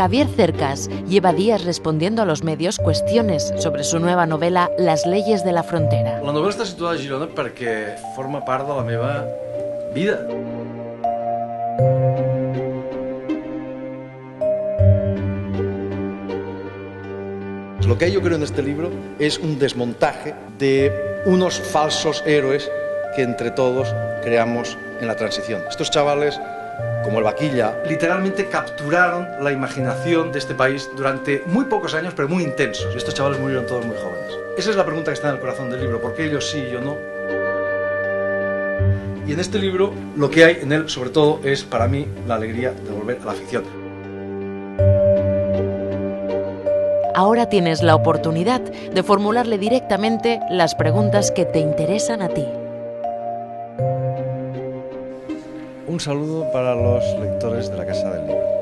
Javier Cercas lleva días respondiendo a los medios cuestiones sobre su nueva novel·la Las leyes de la frontera. La novel·la està situada a Girona perquè forma part de la meva vida. Lo que yo creo en este libro es un desmontaje de unos falsos héroes que entre todos creamos en la transición. Estos chavales, como el Vaquilla, literalmente capturaron la imaginación de este país durante muy pocos años, pero muy intensos. Y estos chavales murieron todos muy jóvenes. Esa es la pregunta que está en el corazón del libro, ¿por qué ellos sí y yo no? Y en este libro, lo que hay en él, sobre todo, es para mí la alegría de volver a la ficción. Ahora tienes la oportunidad de formularle directamente las preguntas que te interesan a ti. Un saludo para los lectores de la Casa del Libro.